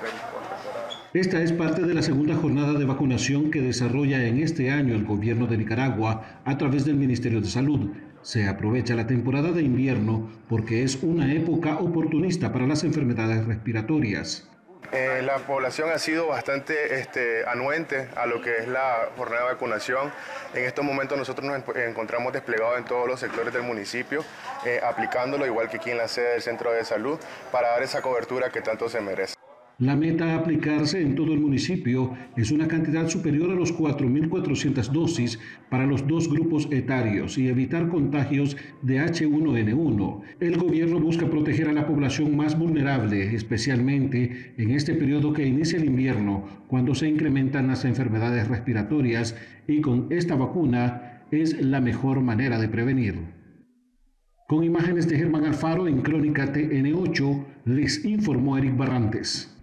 organismo contemporáneo. Esta es parte de la segunda jornada de vacunación que desarrolla en este año el gobierno de Nicaragua a través del Ministerio de Salud. Se aprovecha la temporada de invierno porque es una época oportunista para las enfermedades respiratorias. La población ha sido bastante anuente a lo que es la jornada de vacunación. En estos momentos nosotros nos encontramos desplegados en todos los sectores del municipio, aplicándolo igual que aquí en la sede del Centro de Salud para dar esa cobertura que tanto se merece. La meta a aplicarse en todo el municipio es una cantidad superior a los 4.400 dosis para los dos grupos etarios y evitar contagios de H1N1. El gobierno busca proteger a la población más vulnerable, especialmente en este periodo que inicia el invierno, cuando se incrementan las enfermedades respiratorias, y con esta vacuna es la mejor manera de prevenir. Con imágenes de Germán Alfaro en Crónica TN8, les informó Eric Barrantes.